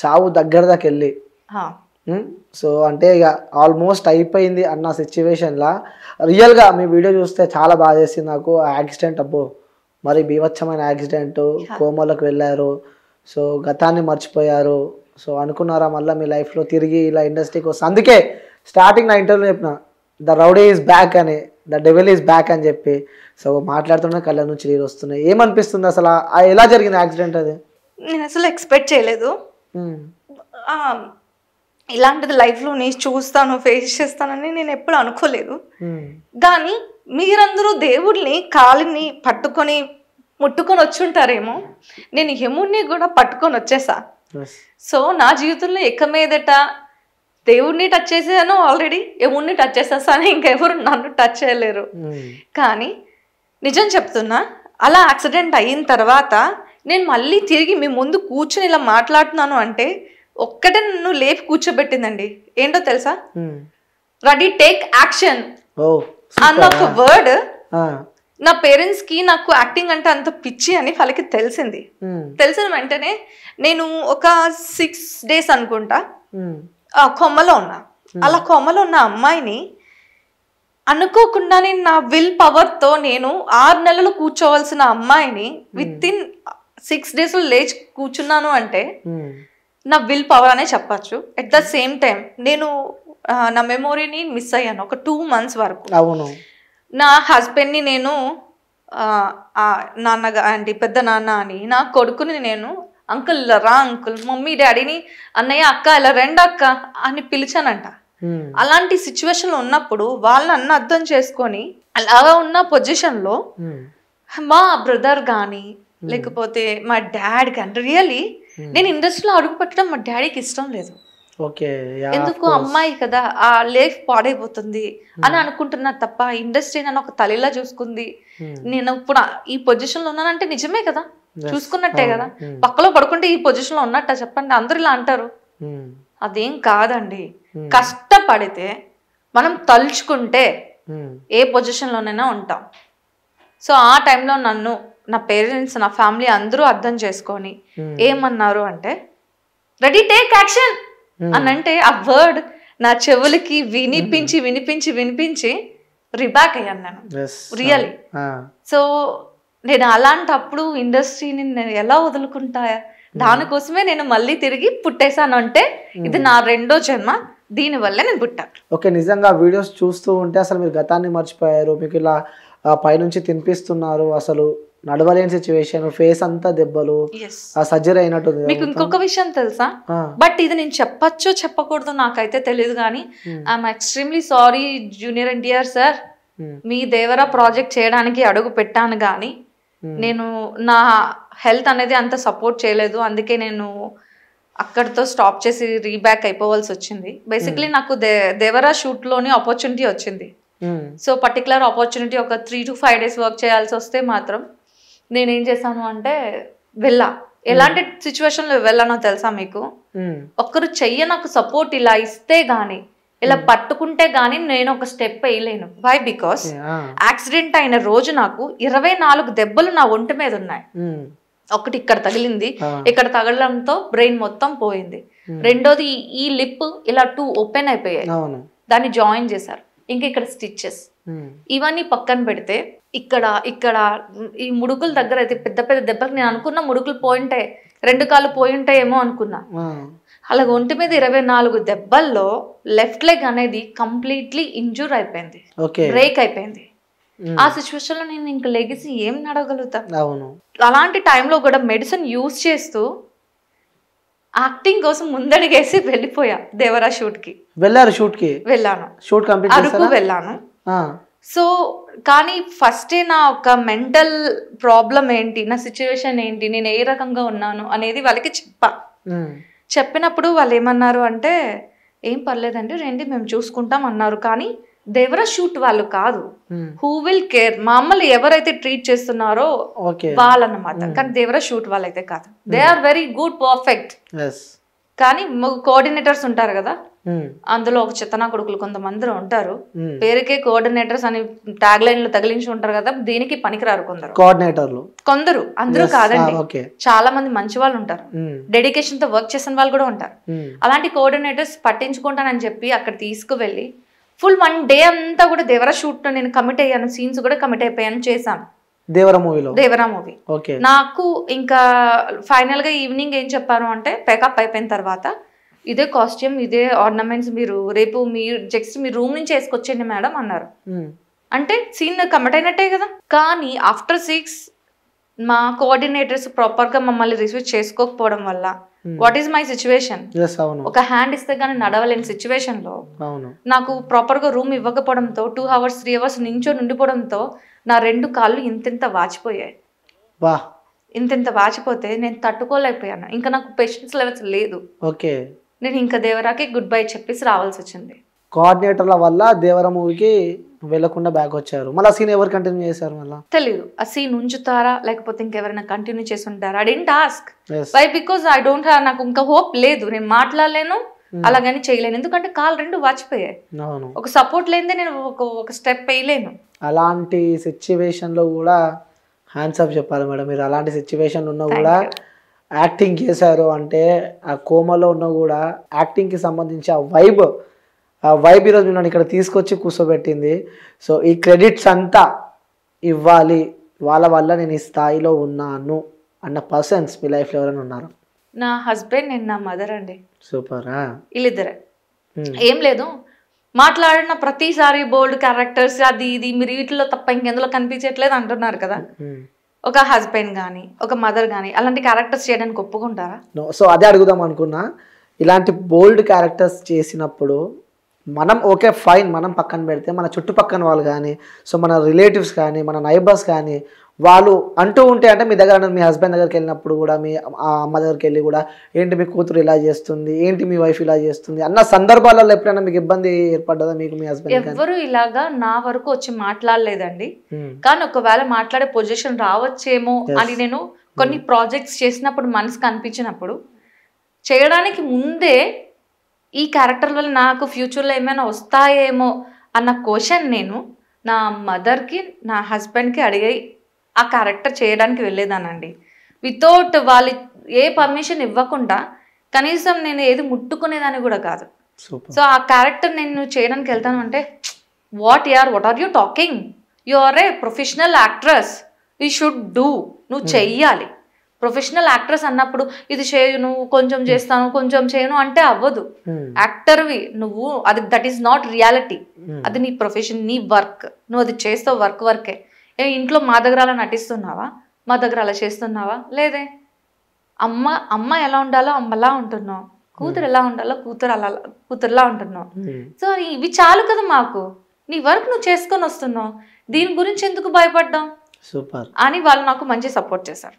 చావు దగ్గర దాకా వెళ్ళి, సో అంటే ఇక ఆల్మోస్ట్ అయిపోయింది అన్న సిచ్యువేషన్లా రియల్గా మీ వీడియో చూస్తే చాలా బాధ చేసింది నాకు. యాక్సిడెంట్, అబ్బో మరి బీభత్సమైన యాక్సిడెంట్, కోమలకు వెళ్ళారు, సో గతాన్ని మర్చిపోయారు, సో అనుకున్నారా మళ్ళీ మీ లైఫ్లో తిరిగి ఇలా ఇండస్ట్రీకి వస్తే. అందుకే స్టార్టింగ్ నా ఇంటర్వ్యూలో చెప్పిన ద రౌడీ ఈజ్ బ్యాక్ అని, ద డెవిల్ ఈజ్ బ్యాక్ అని చెప్పి. సో మాట్లాడుతున్నా కళ్ళ నుంచి నీళ్ళు వస్తున్నాయి. ఏమనిపిస్తుంది అసలు ఎలా జరిగింది యాక్సిడెంట్ అది? నేను అసలు ఎక్స్పెక్ట్ చేయలేదు ఇలాంటిది లైఫ్లో నేను చూస్తాను, ఫేస్ చేస్తానని నేను ఎప్పుడు అనుకోలేదు. కానీ మీరందరూ దేవుడిని కాలిని పట్టుకొని ముట్టుకొని వచ్చుంటారేమో, నేను యముడిని కూడా పట్టుకొని వచ్చేసా. సో నా జీవితంలో ఇక మీదట దేవుడిని టచ్ చేసేసాను ఆల్రెడీ, యముడిని టచ్ చేసేసాను, ఇంకెవరు నన్ను టచ్ చేయలేరు. కానీ నిజం చెప్తున్నా, అలా యాక్సిడెంట్ అయిన తర్వాత నేను మళ్ళీ తిరిగి మీ ముందు కూర్చుని ఇలా మాట్లాడుతున్నాను అంటే ఒక్కటే నన్ను లేపి కూర్చోబెట్టిందండి. ఏంటో తెలుసా, రెడీ టేక్ యాక్షన్ అన్న ఒక వర్డ్. నా పేరెంట్స్ కి నాకు యాక్టింగ్ అంటే అంత పిచ్చి అని వాళ్ళకి తెలిసింది. తెలిసిన వెంటనే నేను ఒక 6 days అనుకుంటా కొమ్మలో ఉన్నా. అలా కొమ్మలో ఉన్న అమ్మాయిని అనుకోకుండా నేను నా విల్ పవర్తో నేను 6 నెలలు కూర్చోవలసిన అమ్మాయిని వితిన్ 6 days లేచి కూర్చున్నాను అంటే నా విల్ పవర్ అనే చెప్పచ్చు. అట్ ద సేమ్ టైం నేను నా మెమొరీని మిస్ అయ్యాను ఒక 2 months వరకు. నా హస్బెండ్ని నేను నాన్నగా అంటే పెద్ద నాన్న అని, నా కొడుకుని నేను అంకుల్ రా అంకుల్, మమ్మీ డాడీని అన్నయ్య అక్క ఇలా రెండు అక్క అని పిలిచానంట. అలాంటి సిచ్యువేషన్లో ఉన్నప్పుడు వాళ్ళని అన్న అర్థం చేసుకొని అలాగా ఉన్న పొజిషన్లో మా బ్రదర్ కానీ లేకపోతే మా డాడ్ కానీ, రియల్లీ నేను ఇండస్ట్రీలో అడుగు పెట్టడం మా డాడీకి ఇష్టం లేదు. ఎందుకు అమ్మాయి కదా ఆ లైఫ్ పాడైపోతుంది అని అనుకుంటున్నా తప్ప, ఇండస్ట్రీ నన్ను ఒక తల్లిలా చూసుకుంది, నేను ఇప్పుడు ఈ పొజిషన్ లో ఉన్నానంటే నిజమే కదా, చూసుకున్నట్టే కదా, పక్కలో పడుకుంటే ఈ పొజిషన్ లో ఉన్నట్ట చెప్పండి, అందరు ఇలా అంటారు. అదేం కాదండి, కష్టపడితే మనం తలుచుకుంటే ఏ పొజిషన్ లోనైనా ఉంటాం. సో ఆ టైంలో నన్ను నా పేరెంట్స్ నా ఫ్యామిలీ అందరూ అర్థం చేసుకొని ఏమన్నారు అంటే రెడీ టేక్ యాక్షన్ అని. అంటే ఆ వర్డ్ నా చెవులకి వినిపించి వినిపించి వినిపించి రిబ్యాక్ అయ్యాను నేను రియల్లీ. సో నేను అలాంటప్పుడు ఇండస్ట్రీని నేను ఎలా వదులుకుంటా, దానికోసమే నేను మళ్ళీ తిరిగి పుట్టేశాను. అంటే ఇది నా 2వ జన్మ, దీనివల్ల నేను పుట్టాను. ఓకే, నిజంగా వీడియోస్ చూస్తూ ఉంటే అసలు మీరు గతాన్ని మర్చిపోయారు, మీకు ఇలా పైనుంచి తినిపిస్తున్నారు, అసలు నడవలేని సిచ్యువేషన్, ఫేస్ అంతా దెబ్బలు, సర్జరీ అయినట్టుంది. మీకు ఇంకొక విషయం తెలుసా, బట్ ఇది నేను చెప్పచ్చో చెప్పకూడదు నాకైతే తెలియదు, కానీ I'm extremely sorry junior NTR sir, మీ దేవరా ప్రాజెక్ట్ చేయడానికి అడుగు పెట్టాను కానీ నేను నా హెల్త్ అనేది అంత సపోర్ట్ చేయలేదు, అందుకే నేను అక్కడితో స్టాప్ చేసి రీబ్యాక్ అయిపోవాల్సి వచ్చింది. బేసిక్లీ నాకు దేవరా షూట్లోనే ఆపర్చునిటీ వచ్చింది. సో పర్టికులర్ ఆపర్చునిటీ ఒక 3 to 5 days వర్క్ చేయాల్సి వస్తే మాత్రం నేనేం చేశాను అంటే వెళ్ళా. ఎలాంటి సిచ్యువేషన్లో వెళ్ళానో తెలుసా మీకు, ఒక్కరు చెయ్య నాకు సపోర్ట్ ఇలా ఇస్తే గానీ ఇలా పట్టుకుంటే గానీ నేను ఒక స్టెప్ వేయలేను. వై? బికాస్ యాక్సిడెంట్ అయిన రోజు నాకు 24 దెబ్బలు నా ఒంటి మీద ఉన్నాయి. ఒకటి ఇక్కడ తగిలింది, ఇక్కడ తగలడంతో బ్రెయిన్ మొత్తం పోయింది. రెండోది ఈ లిప్ ఇలా 2 open అయిపోయాయి, దాన్ని జాయిన్ చేశారు. ఇంకా ఇక్కడ స్టిచ్చెస్, ఇవన్నీ పక్కన పెడితే ఇక్కడ ఇక్కడ ఈ ముడుకుల దగ్గర అయితే పెద్ద పెద్ద దెబ్బకి నేను అనుకున్నా ముడుకులు పోయింటాయి, 2 కాళ్ళు పోయింటాయేమో అనుకున్నా. అలాగే ఒంటి మీద 24 దెబ్బల్లో లెఫ్ట్ లెగ్ అనేది కంప్లీట్లీ ఇంజూర్ అయిపోయింది, బ్రేక్ అయిపోయింది. ఆ సిచ్యువేషన్ లో నేను ఇంక లెగిసి ఏం నడవగలుగుతాను? అలాంటి టైంలో కూడా మెడిసిన్ యూజ్ చేస్తూ యాక్టింగ్ కోసం ముందడిగేసి వెళ్ళిపోయా. దేవరా షూట్ కి వెళ్ళారు, షూట్ కి వెళ్ళాను, షూట్ కంప్లీట్ అరకు వెళ్ళాను. సో కానీ ఫస్టే నా ఒక మెంటల్ ప్రాబ్లం ఏంటి, నా సిచ్యువేషన్ ఏంటి, నేను ఏ రకంగా ఉన్నాను అనేది వాళ్ళకి చెప్పినప్పుడు వాళ్ళు ఏమన్నారు అంటే ఏం పర్లేదండి రండి మేము చూసుకుంటాం అన్నారు. కానీ దేవరా షూట్ వాళ్ళు కాదు, హూ విల్ కేర్ మమ్మల్ని ఎవరైతే ట్రీట్ చేస్తున్నారో వాళ్ళన్నమాట, కానీ దేవరా షూట్ వాళ్ళైతే కాదు. They are very good perfect కానీ కోఆర్డినేటర్స్ ఉంటారు కదా, అందులో ఒక చిత్తనా కొడుకులు కొంతమంది ఉంటారు, పేరుకే కోఆర్డినేటర్స్ అని ట్యాగ్ లైన్ లో తగిలించి ఉంటారు కదా, దీనికి పనికిరారు కొందరు కోఆర్డినేటర్లు. కొందరు, అందరూ కాదండి, చాలా మంది మంచి వాళ్ళు ఉంటారు, డెడికేషన్ తో వర్క్ చేసిన వాళ్ళు కూడా ఉంటారు. అలాంటి కోఆర్డినేటర్స్ పట్టించుకుంటానని చెప్పి అక్కడ తీసుకువెళ్ళి ఫుల్ 1 డే అంతా కూడా దేవరా షూట్ నేను కమిట్ అయ్యాను, సీన్స్ కూడా కమిట్ అయిపోయాను, చేశాను దేవరా మూవీలో. దేవరా మూవీ నాకు ఇంకా ఫైనల్ గా ఈవినింగ్ ఏం చెప్పారు అంటే, ప్యాకప్ అయిపోయిన తర్వాత ఇదే కాస్ట్యూమ్, ఇదే ఆర్నమెంట్స్ మీరు రేపు మీరు జస్ట్ మీ రూమ్ నుంచి వేసుకొచ్చేయండి మేడం అన్నారు. అంటే సీన్ కమిట్ అయినట్టే కదా. కానీ ఆఫ్టర్ 6 మా కోఆర్డినేటర్స్ ప్రాపర్ గా మమ్మల్ని రిసీవ్ చేసుకోకపోవడం వల్ల, వాట్ ఈస్ మై సిచ్యువేషన్, ఒక హ్యాండ్ ఇస్తే గానీ నడవలేని సిచ్యువేషన్ లో నాకు ప్రాపర్ గా రూమ్ ఇవ్వకపోవడంతో 2 అవర్స్ 3 అవర్స్ నించొని ఉండిపోవడంతో నా 2 కాళ్ళు ఇంతింత వాచిపోయాయి. ఇంతింత వాచిపోతే నేను తట్టుకోలేకపోయాను. ఇంకా నాకు పేషెన్స్ లెవెల్స్ లేదు. నేను ఇంకా దేవరాకి గుడ్ బై చెప్పేసి రావాల్సి వచ్చింది. కోఆర్డినేటర్ల వల్ల దేవరా మూవీకి వెళ్లకుండా బ్యాక్ వచ్చారు. మళ్ళీ ఆ సీన్ ఎవరు కంటిన్యూ చేశారు మళ్ళీ తెలియదు. ఆ సీన్ ఉంచుతారా లేకపోతే ఇంకెవరైనా కంటిన్యూ చేసి ఉంటారా, I don't ask why, because I don't have, నాకు ఇంకా హోప్ లేదు, నేను మాట్లాడలేను, అలాగని చేయలేను, ఎందుకంటే కాళ్ళు 2 వాచిపోయాయి. ఒక సపోర్ట్ లేదే నేను ఒక స్టెప్ వేయలేను. అలాంటి సిచ్యువేషన్ లో కూడా హ్యాండ్స్ ఆఫ్ చెప్పాలి మేడం. మీరు అలాంటి సిచ్యువేషన్ ఉన్నా కూడా యాక్టింగ్ చేశారు అంటే, ఆ కోమలో ఉన్నా కూడా యాక్టింగ్ కి సంబంధించి ఆ వైబ్ ఈరోజు నన్ను ఇక్కడ తీసుకొచ్చి కూర్చోబెట్టింది. సో ఈ క్రెడిట్స్ అంతా ఇవ్వాలి, వాళ్ళ వల్ల నేను ఈ స్థాయిలో ఉన్నాను అన్న పర్సన్స్ మీ లైఫ్లో ఎవరైనా ఉన్నారు? నా హస్బెండ్, నేను, నా మదర్ అండి. సూపరా, వీళ్ళిద్దరే. ఏం లేదు, మాట్లాడిన ప్రతిసారి బోల్డ్ క్యారెక్టర్స్, అది ఇది మీరు వీటిలో తప్ప ఇంకెందులో కనిపించట్లేదు అంటున్నారు కదా. ఒక హస్బెండ్ కానీ ఒక మదర్ కానీ అలాంటి క్యారెక్టర్స్ చేయడానికి ఒప్పుకుంటారా? సో అదే అడుగుదాం అనుకున్నా. ఇలాంటి బోల్డ్ క్యారెక్టర్స్ చేసినప్పుడు మనం ఓకే ఫైన్ మనం పక్కన పెడితే, మన చుట్టుపక్కన వాళ్ళు కానీ, సో మన రిలేటివ్స్ కానీ, మన నైబర్స్ కానీ వాళ్ళు అంటూ ఉంటే, అంటే మీ దగ్గర మీ హస్బెండ్ దగ్గరికి వెళ్ళినప్పుడు కూడా, మీ అమ్మ దగ్గరికి వెళ్ళి కూడా, ఏంటి మీ కూతురు ఇలా చేస్తుంది, ఏంటి మీ వైఫ్ ఇలా చేస్తుంది అన్న సందర్భాలలో ఎప్పుడైనా మీకు ఇబ్బంది ఏర్పడ్డదా? మీకు మీ హస్బెండ్ ఎవరు ఇలాగా నా వరకు వచ్చి మాట్లాడలేదండి, కానీ ఒకవేళ మాట్లాడే పొజిషన్ రావచ్చేమో అని నేను కొన్ని ప్రాజెక్ట్స్ చేసినప్పుడు మనసుకు అనిపించినప్పుడు చేయడానికి ముందే ఈ క్యారెక్టర్ వల్ల నాకు ఫ్యూచర్లో ఏమైనా వస్తాయేమో అన్న క్వశ్చన్ నేను నా మదర్కి, నా హస్బెండ్కి అడిగి ఆ క్యారెక్టర్ చేయడానికి వెళ్ళేదానండి. వితౌట్ వాళ్ళు ఏ పర్మిషన్ ఇవ్వకుండా, కనీసం నేను ఏది ముట్టుకునేదాన్ని కూడా కాదు. సో ఆ క్యారెక్టర్ నేను చేయడానికి వెళ్తాను అంటే, what are you talking, you are a professional actress, you should do, నువ్వు చెయ్యాలి. ప్రొఫెషనల్ యాక్ట్రెస్ అన్నప్పుడు ఇది చేయను, కొంచెం చేస్తాను, కొంచెం చేయను అంటే అవ్వదు. యాక్టర్వి నువ్వు, అది దట్ ఈస్ నాట్ రియాలిటీ, అది నీ ప్రొఫెషన్, నీ వర్క్, నువ్వు అది చేస్తావు, వర్కే. ఇంట్లో మా దగ్గర అలా నటిస్తున్నావా, మా దగ్గర అలా చేస్తున్నావా, లేదే. అమ్మ ఎలా ఉండాలో అమ్మలా ఉంటున్నావు, కూతురు ఎలా ఉండాలో కూతురులా ఉంటున్నావు. సో ఇవి చాలు కదా మాకు, నీ వర్క్ నువ్వు చేసుకొని వస్తున్నావు, దీని గురించి ఎందుకు భయపడ్డావు సూపర్ అని వాళ్ళు నాకు మంచి సపోర్ట్ చేశారు.